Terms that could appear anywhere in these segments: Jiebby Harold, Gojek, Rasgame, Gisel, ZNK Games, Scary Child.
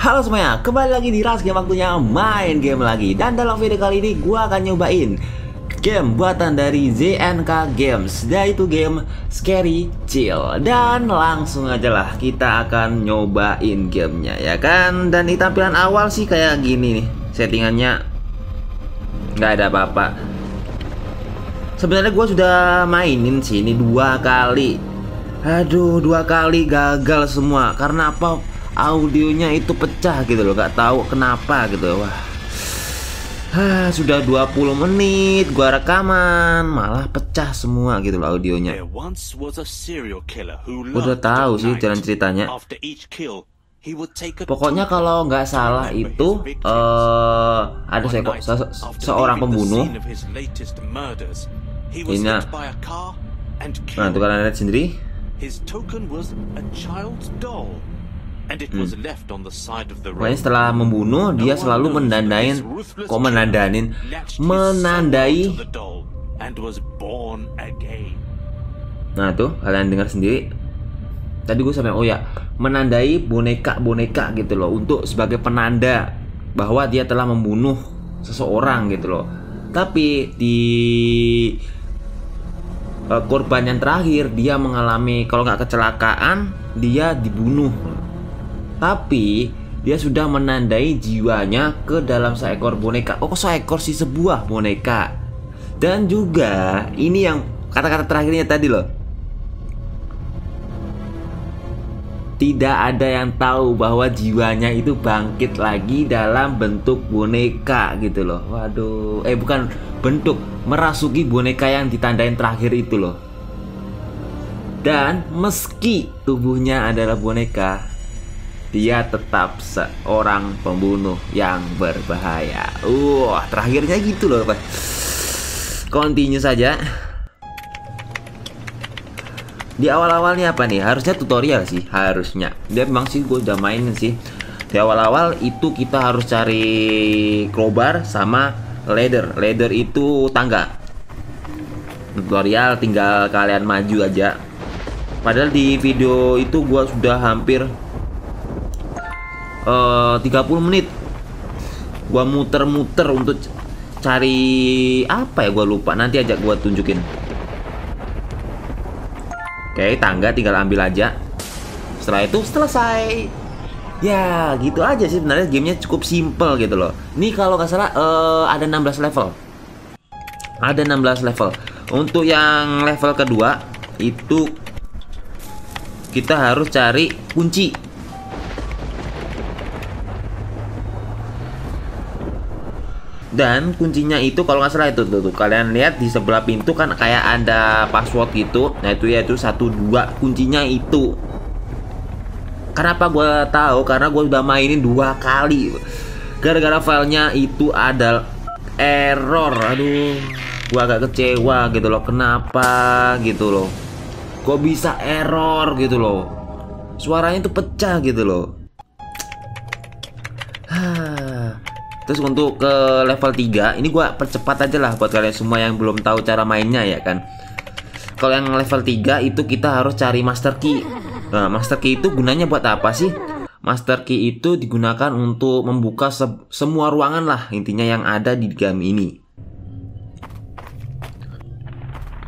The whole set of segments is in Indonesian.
Halo semuanya, kembali lagi di Rasgame, waktunya main game lagi. Dan dalam video kali ini gua akan nyobain game buatan dari ZNK Games, yaitu game Scary Child. Dan langsung aja lah kita akan nyobain gamenya, ya kan. Dan di tampilan awal sih kayak gini nih settingannya, nggak ada apa-apa. Sebenarnya gue sudah mainin sih ini 2 kali. Aduh, 2 kali gagal semua. Karena apa? Audionya itu pecah gitu loh, nggak tahu kenapa gitu. Wah, sudah 20 menit gua rekaman malah pecah semua gitu loh audionya. Udah tahu sih jalan ceritanya. Pokoknya kalau nggak salah itu ada seorang pembunuh. Ini nah, itu kalian lihat sendiri. Makanya setelah membunuh dia selalu menandai. Nah tuh kalian dengar sendiri. Tadi gue sampai oh ya, menandai boneka-boneka gitu loh, untuk sebagai penanda bahwa dia telah membunuh seseorang gitu loh. Tapi di korban yang terakhir dia mengalami, kalau nggak kecelakaan dia dibunuh. Tapi dia sudah menandai jiwanya ke dalam seekor boneka. Oh, seekor sih, sebuah boneka. Dan juga ini yang kata-kata terakhirnya tadi loh, tidak ada yang tahu bahwa jiwanya itu bangkit lagi dalam bentuk boneka gitu loh. Waduh, bukan bentuk, merasuki boneka yang ditandain terakhir itu loh. Dan meski tubuhnya adalah boneka, dia tetap seorang pembunuh yang berbahaya. Terakhirnya gitu loh, Pak. Continue saja. Di awal-awalnya apa nih? Harusnya tutorial sih, harusnya. Dia memang sih gue udah mainin sih. Di awal-awal itu kita harus cari crowbar sama ladder. Ladder itu tangga. Tutorial tinggal kalian maju aja. Padahal di video itu gue sudah hampir 30 menit gua muter-muter untuk cari apa ya, gua lupa, nanti aja gua tunjukin. Oke, tangga tinggal ambil aja. Setelah itu selesai. Ya gitu aja sih sebenarnya, gamenya cukup simple gitu loh. Ini kalau nggak salah ada 16 level. Ada 16 level. Untuk yang level kedua itu kita harus cari kunci. Dan kuncinya itu kalau nggak salah itu tuh kalian lihat di sebelah pintu kan kayak ada password gitu. Nah itu yaitu 12 kuncinya itu. Kenapa gue tahu? Karena gue udah mainin 2 kali. Gara-gara filenya itu ada error. Aduh, gue agak kecewa gitu loh. Kenapa gitu loh? Kok bisa error gitu loh? Suaranya tuh pecah gitu loh. Terus untuk ke level 3 ini gua percepat aja lah buat kalian semua yang belum tahu cara mainnya, ya kan. Kalau yang level 3 itu kita harus cari master key. Nah, master key itu gunanya buat apa sih? Master key itu digunakan untuk membuka semua ruangan lah intinya yang ada di game ini.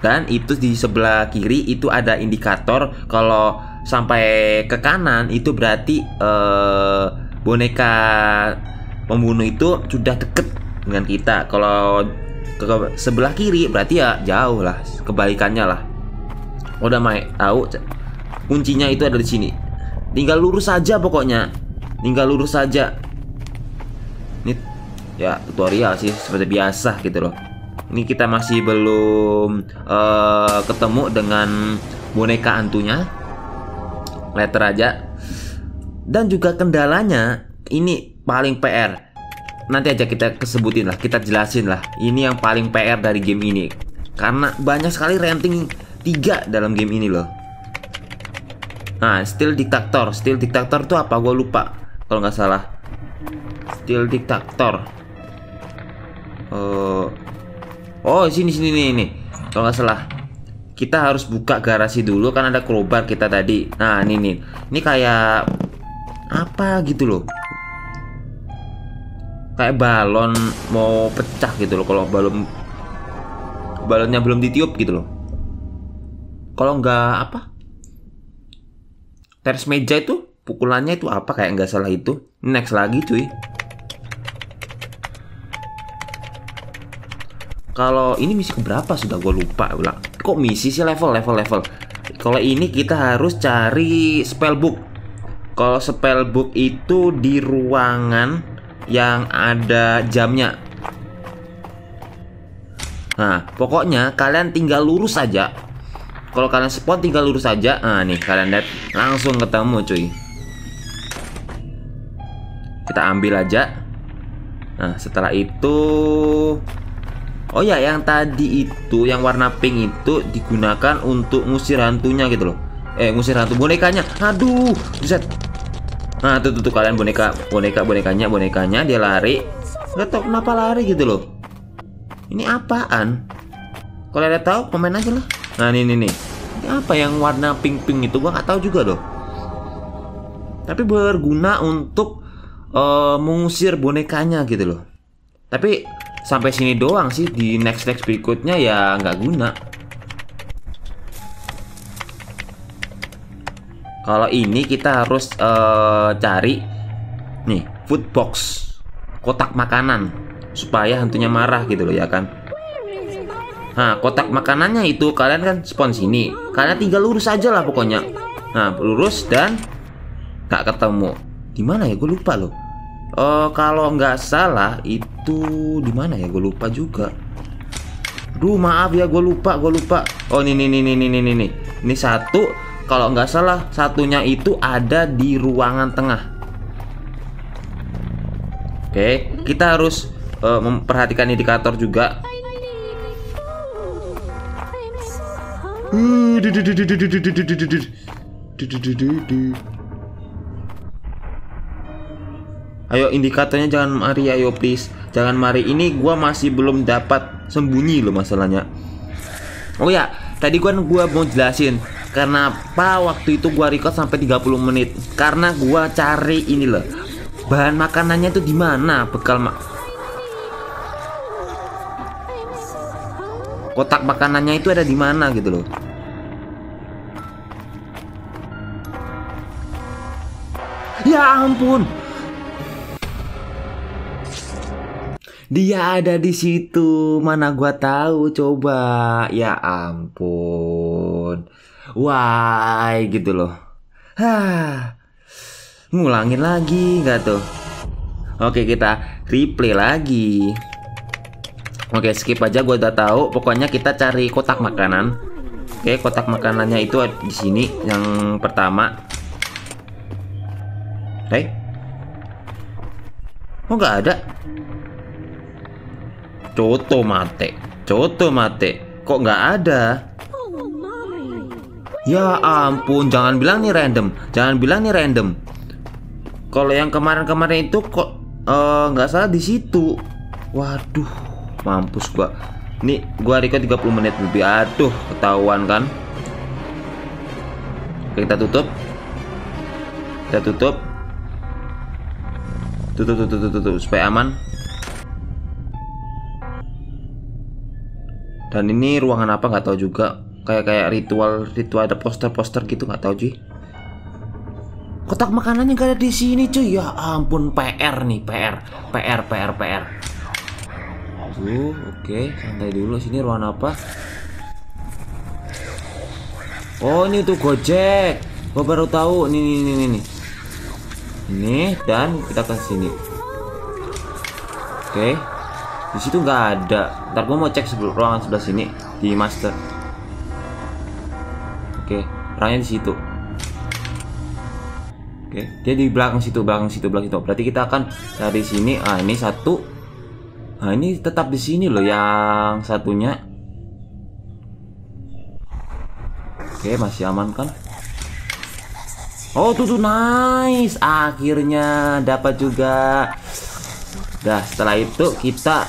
Dan itu di sebelah kiri itu ada indikator, kalau sampai ke kanan itu berarti boneka pembunuh itu sudah deket dengan kita. Kalau ke sebelah kiri berarti ya jauh lah, kebalikannya lah. Udah tahu kuncinya itu ada di sini. Tinggal lurus saja pokoknya. Tinggal lurus saja. Ini ya tutorial sih seperti biasa gitu loh. Ini kita masih belum ketemu dengan boneka hantunya. Letter aja. Dan juga kendalanya ini paling PR, nanti aja kita kesebutin lah, kita jelasin lah. Ini yang paling PR dari game ini, karena banyak sekali ranking 3 dalam game ini loh. Nah, Steel Dictator tuh apa? Gue lupa kalau nggak salah. Steel Dictator. Oh, sini nih ini. Kalau nggak salah, kita harus buka garasi dulu kan ada crowbar kita tadi. Nah, ini kayak apa gitu loh. kayak balon mau pecah gitu loh, kalau balonnya belum ditiup gitu loh. Kalau nggak apa, teres meja itu pukulannya itu apa, kayak nggak salah itu. Next lagi cuy. Kalau ini misi keberapa sudah gue lupa ulang. Kok misi sih, level. Kalau ini kita harus cari spellbook. Kalau spellbook itu di ruangan yang ada jamnya. Nah, pokoknya kalian tinggal lurus aja. Kalau kalian spawn tinggal lurus aja. Nah, nih kalian lihat langsung ketemu cuy. Kita ambil aja. Nah, setelah itu, oh ya, yang tadi itu yang warna pink itu digunakan untuk ngusir hantunya gitu loh. Ngusir hantu bonekanya. Aduh, buset. Nah, tuh kalian bonekanya dia lari. Nggak tahu kenapa lari gitu loh. Ini apaan? Kalau ada tahu komen aja lah. Nah, ini. Ini apa yang warna pink itu? Gua nggak tahu juga loh. Tapi berguna untuk mengusir bonekanya gitu loh. Tapi sampai sini doang sih, di next berikutnya ya nggak guna. Kalau ini kita harus cari nih food box, kotak makanan, supaya hantunya marah gitu loh ya kan. Nah, kotak makanannya itu kalian kan spawn sini, kalian tinggal lurus aja lah pokoknya. Nah, lurus dan nggak ketemu. Gimana ya, gue lupa loh. Kalau nggak salah itu di mana ya, gue lupa juga. Duh, maaf ya, gue lupa. Oh, ini. Ini satu, kalau nggak salah satunya itu ada di ruangan tengah. Oke, kita harus memperhatikan indikator juga. Ayo indikatornya jangan mari, ayo please. Jangan mari, ini gua masih belum dapat sembunyi loh masalahnya. Oh ya, tadi kan gua mau jelasin kenapa waktu itu gua record sampai 30 menit. Karena gua cari ini loh, bahan makanannya itu di mana? Kotak makanannya itu ada di mana gitu loh. Ya ampun. Dia ada di situ, mana gua tahu coba. Ya ampun. Why gitu loh. Hah. Ngulangin lagi nggak tuh? Oke, kita replay lagi. Oke, skip aja, gua udah tahu. Pokoknya kita cari kotak makanan. Oke, kotak makanannya itu di sini yang pertama. Hey. Oh, nggak ada. Coto mate, kok nggak ada? Ya ampun, jangan bilang nih random. Kalau yang kemarin itu kok nggak salah di situ. Waduh, mampus gua. Nih, gua record 30 menit lebih. Aduh, ketahuan kan? Oke, kita tutup supaya aman. Dan ini ruangan apa nggak tahu juga, kayak ritual ada poster gitu, nggak tahu cuy. Kotak makanannya nggak ada di sini cuy, ya ampun, PR nih. Aduh, oke, santai dulu. Sini ruangan apa? Oh, ini tuh Gojek, gua baru tahu. Nih. Ini dan kita ke sini. Oke. Di situ nggak ada. Ntar gue mau cek sebelum ruangan sebelah sini di master. Oke, orangnya di situ. Oke, dia di belakang situ. Berarti kita akan dari sini. Ah, ini satu. Nah, ini tetap di sini loh yang satunya. Oke, masih aman kan? Oh, tuh nice. Akhirnya dapat juga. Nah, setelah itu kita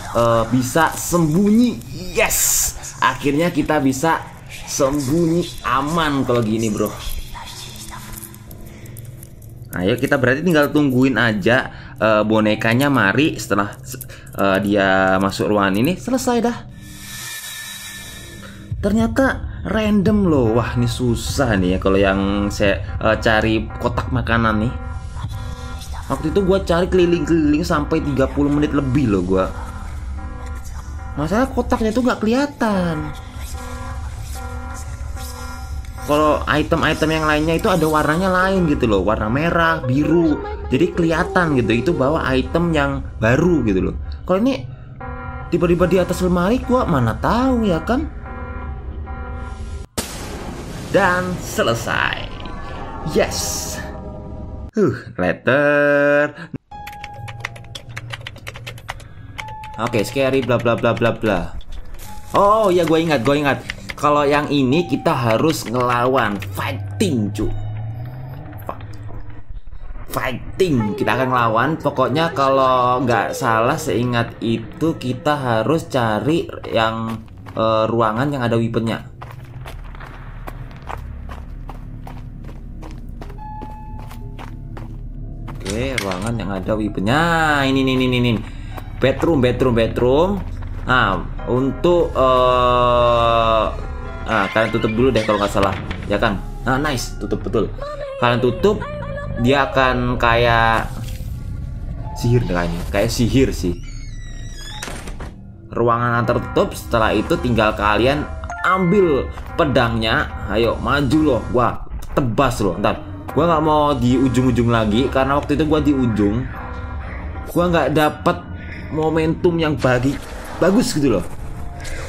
bisa sembunyi. Yes, akhirnya kita bisa sembunyi aman kalau gini bro. Nah, ya kita berarti tinggal tungguin aja bonekanya mari. Setelah dia masuk ruangan ini, selesai dah. Ternyata random loh. Wah, ini susah nih ya kalau yang saya cari kotak makanan nih. Waktu itu gua cari keliling-keliling sampai 30 menit lebih loh gua. Masalah kotaknya tuh nggak kelihatan. Kalau item-item yang lainnya itu ada warnanya lain gitu loh, warna merah, biru. Jadi kelihatan gitu, itu bawa item yang baru gitu loh. Kalau ini tiba-tiba di atas lemari, gua mana tahu ya kan? Dan selesai. Yes. Letter. Oke, scary bla bla bla bla bla. Oh ya, gue ingat. Kalau yang ini kita harus ngelawan, fighting cu. Fighting, kita akan ngelawan. Pokoknya kalau nggak salah seingat itu kita harus cari yang ruangan yang ada weaponnya. Ruangan yang ada weaponnya ini bedroom. Nah, untuk kalian tutup dulu deh kalau nggak salah ya kan. Nah, nice, tutup betul. Kalian tutup, dia akan kayak sihir kayaknya, kayak sihir sih. Ruangan tertutup, setelah itu tinggal kalian ambil pedangnya. Ayo maju loh, wah tebas loh. Ntar gue nggak mau di ujung-ujung lagi karena waktu itu gue di ujung, gue nggak dapat momentum yang bagus gitu loh.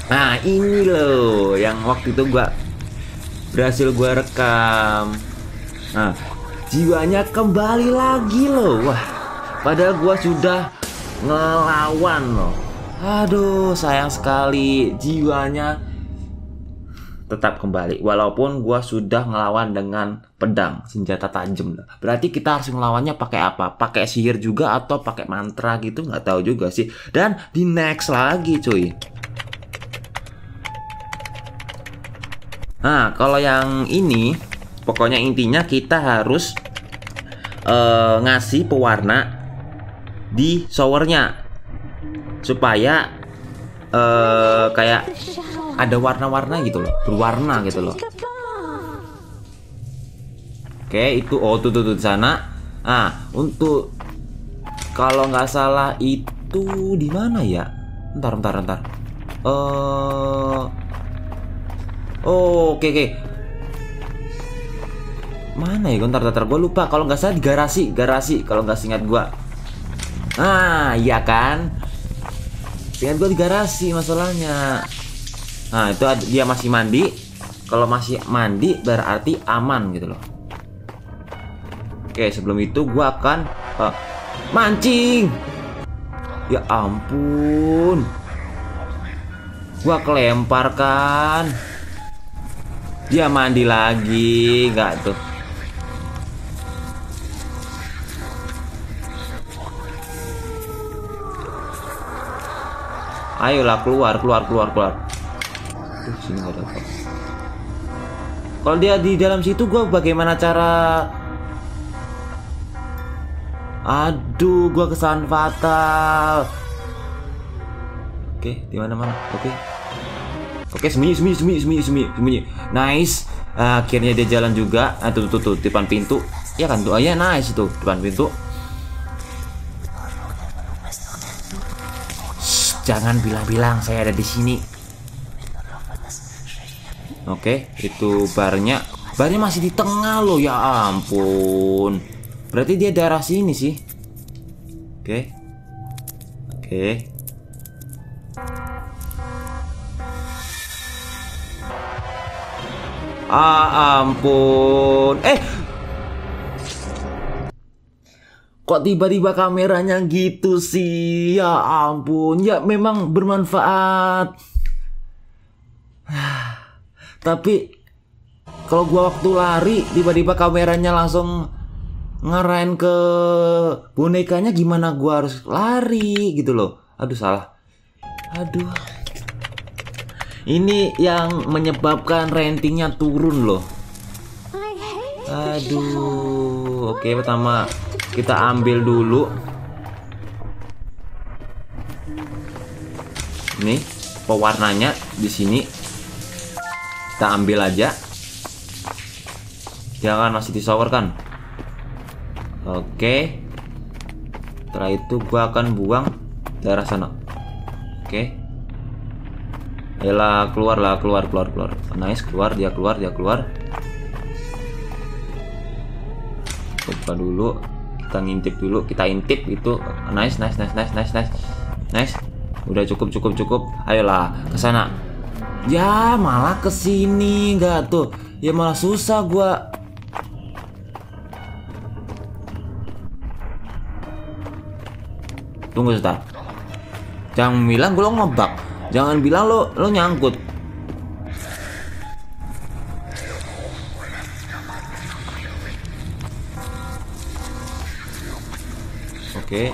Nah ini loh yang waktu itu gue berhasil gue rekam. Nah, jiwanya kembali lagi loh. Wah, padahal gue sudah ngelawan loh. Aduh, sayang sekali jiwanya tetap kembali walaupun gua sudah ngelawan dengan pedang, senjata tajam. Berarti kita harus ngelawannya pakai apa? Pakai sihir juga atau pakai mantra gitu, nggak tahu juga sih. Dan di next lagi cuy. Nah, kalau yang ini pokoknya intinya kita harus ngasih pewarna di showernya supaya kayak ada warna-warna gitu loh, berwarna gitu loh. Oke, itu oh tuh di sana. Ah, untuk kalau nggak salah itu di mana ya? Ntar. Oke. Mana ya? Ntar gue lupa. Kalau nggak salah di garasi kalau nggak ingat gue. Ah, iya kan? Ingat gue di garasi masalahnya. Nah, itu dia masih mandi. Kalau masih mandi berarti aman gitu loh. Oke, sebelum itu gua akan mancing. Ya ampun, gua kelemparkan. Dia mandi lagi, nggak tuh. Ayolah keluar. Sini gak dapat. Kalau dia di dalam situ, gue bagaimana cara? Aduh, gue kesalahan fatal. Oke, di mana? Oke, sembunyi. Nice. Akhirnya dia jalan juga. Nah, tuh depan pintu. Ya kan, doanya nice itu depan pintu. Shh, jangan bilang-bilang saya ada di sini. Oke, itu barnya masih di tengah loh, ya ampun. Berarti dia daerah sini sih. Oke. Ah ampun, kok tiba-tiba kameranya gitu sih? Ya ampun, ya memang bermanfaat. Tapi kalau gua waktu lari tiba-tiba kameranya langsung ngerain ke bonekanya, gimana gua harus lari gitu loh. Aduh, salah. Aduh. Ini yang menyebabkan ratingnya turun loh. Aduh. Oke, pertama kita ambil dulu nih pewarnanya di sini. Kita ambil aja. Jangan, masih disower kan? Oke. Setelah itu gua akan buang daerah sana. Oke. Ayolah, keluarlah, keluar. Nice, keluar. Coba dulu, kita ngintip dulu, itu. Nice. Udah cukup. Ayolah, ke sana. Ya, malah ke sini enggak tuh. Ya malah susah gua. Tunggu sebentar. Jangan bilang gua ngebug. Jangan bilang lo nyangkut. Oke.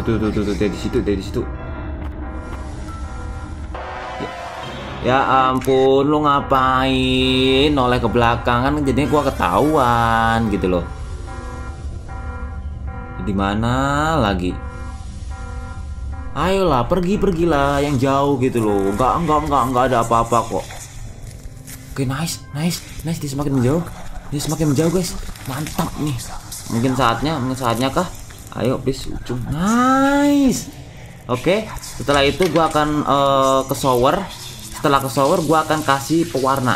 Tuh, dari situ. Ya ampun, lu ngapain noleh ke belakang, kan jadinya gua ketahuan gitu loh. Di mana lagi? Ayolah, pergilah yang jauh gitu loh. Enggak ada apa-apa kok. Oke, nice. Dia semakin menjauh. Guys. Mantap nih. Mungkin saatnya kah? Ayo please, ujung. Nice. Oke, setelah itu gua akan ke shower. Setelah ke shower gue akan kasih pewarna.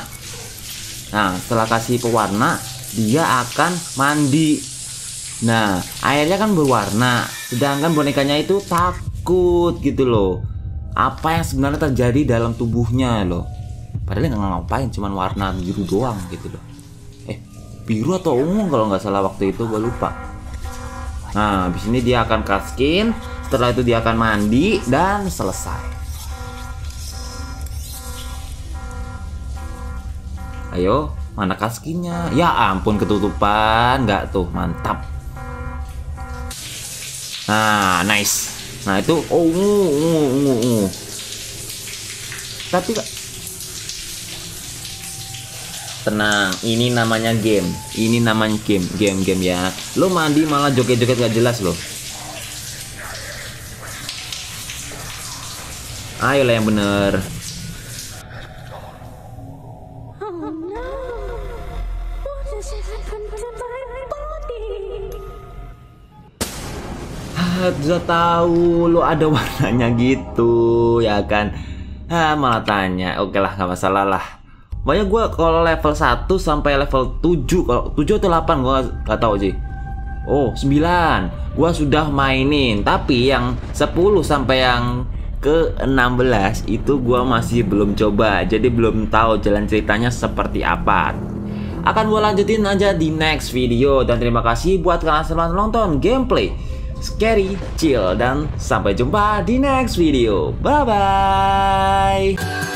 Nah, setelah kasih pewarna, dia akan mandi. Nah, airnya kan berwarna, sedangkan bonekanya itu takut gitu loh. Apa yang sebenarnya terjadi dalam tubuhnya loh. Padahal nggak ngapain, cuman warna biru doang gitu loh. Biru atau ungu kalau nggak salah waktu itu, gue lupa. Nah, habis ini dia akan kaskin. Setelah itu dia akan mandi dan selesai. Ayo, mana kaskinya? Ya ampun, ketutupan. Nggak tuh, mantap. Nah, nice. Nah, itu ungu. Tapi tenang, ini namanya game. Game ya. Lo mandi malah joget-joget nggak jelas lo. Ayolah yang bener. Bisa tahu lo ada warnanya gitu ya kan. Malah tanya. Oke lah, nggak masalah lah. Pokoknya gue kalau level 1 sampai level 7, kalau 7 atau 8 gue nggak tahu sih. Oh, 9 gue sudah mainin, tapi yang 10 sampai yang ke 16 itu gue masih belum coba, jadi belum tahu jalan ceritanya seperti apa. Akan gue lanjutin aja di next video, dan terima kasih buat kalian semua nonton gameplay Scary Child, dan sampai jumpa di next video. Bye bye.